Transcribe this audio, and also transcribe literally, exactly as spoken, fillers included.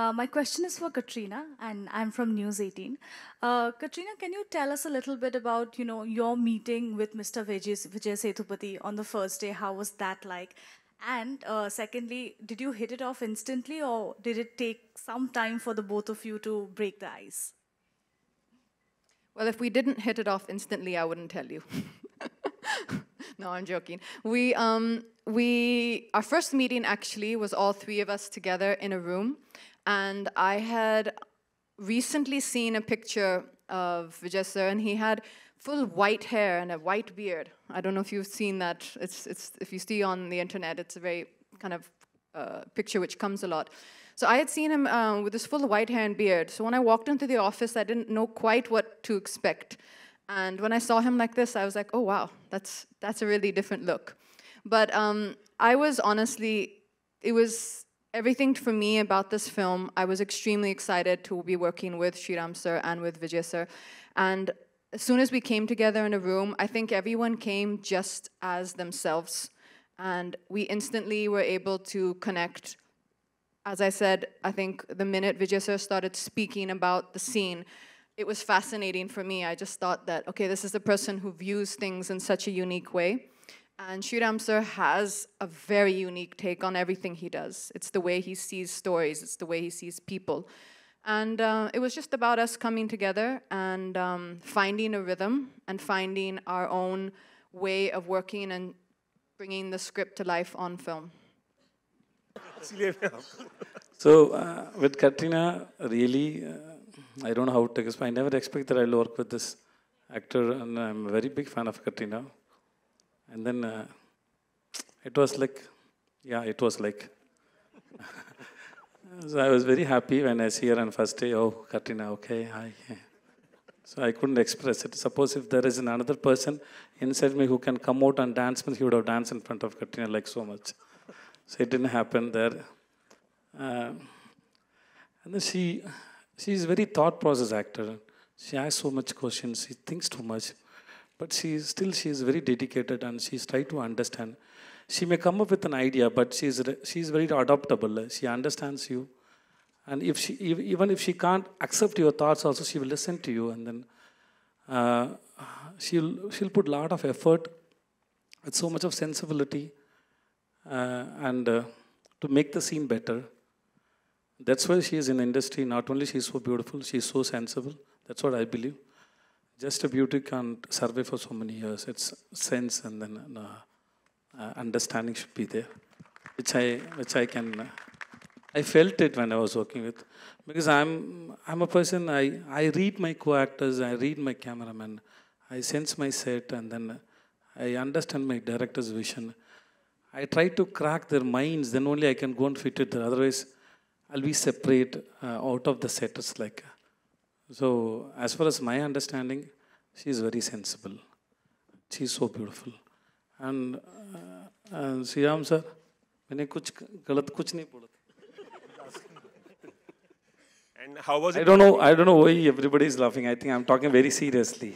Uh, my question is for Katrina, and I'm from News eighteen. Uh, Katrina, can you tell us a little bit about, you know, your meeting with Mister Vijay, Vijay Sethupati on the first day? How was that like? And uh, secondly, did you hit it off instantly, or did it take some time for the both of you to break the ice? Well, if we didn't hit it off instantly, I wouldn't tell you. No, I'm joking. We, um, we, our first meeting actually was all three of us together in a room. And I had recently seen a picture of Vijay sir, and he had full white hair and a white beard. I don't know if you've seen that. It's, it's, if you see on the internet, it's a very kind of uh, picture which comes a lot. So I had seen him uh, with this full white hair and beard. So when I walked into the office, I didn't know quite what to expect. And when I saw him like this, I was like, oh, wow, that's, that's a really different look. But um, I was honestly, it was... everything for me about this film, I was extremely excited to be working with Sriram sir and with Vijay sir. And as soon as we came together in a room, I think everyone came just as themselves. And we instantly were able to connect. As I said, I think the minute Vijay sir started speaking about the scene, it was fascinating for me. I just thought that, okay, this is the person who views things in such a unique way. And Sriram sir has a very unique take on everything he does. It's the way he sees stories. It's the way he sees people. And uh, it was just about us coming together and um, finding a rhythm and finding our own way of working and bringing the script to life on film. So uh, with Katrina, really, uh, I don't know how to explain. I never expect that I'll work with this actor, and I'm a very big fan of Katrina. And then uh, it was like, yeah, it was like. So I was very happy when I see her on first day. Oh, Katrina, okay, hi. So I couldn't express it. Suppose if there is another person inside me who can come out and dance, he would have danced in front of Katrina like so much. So it didn't happen there. Uh, and then she, she is a very thought process actor. She asks so much questions. She thinks too much. But she is, still she is very dedicated, and she's trying to understand. She may come up with an idea, but she's she's very adaptable. She understands you. And if she even if she can't accept your thoughts also, she will listen to you, and then uh, she'll she'll put a lot of effort with so much of sensibility uh, and uh, to make the scene better. That's why she is in the industry. Not only she's so beautiful, she's so sensible. That's what I believe. Just a beauty can't survive for so many years. It's sense and then uh, uh, understanding should be there, which I which I can. Uh, I felt it when I was working with, because I'm I'm a person. I I read my co-actors. I read my cameraman. I sense my set, and then I understand my director's vision. I try to crack their minds. Then only I can go and fit it there. Otherwise, I'll be separate uh, out of the set. It's like. So, as far as my understanding, she is very sensible. She is so beautiful. And, uh, and Sriram sir, I didn't say And how was it? I don't know. I don't know why everybody is laughing. I think I'm talking very seriously.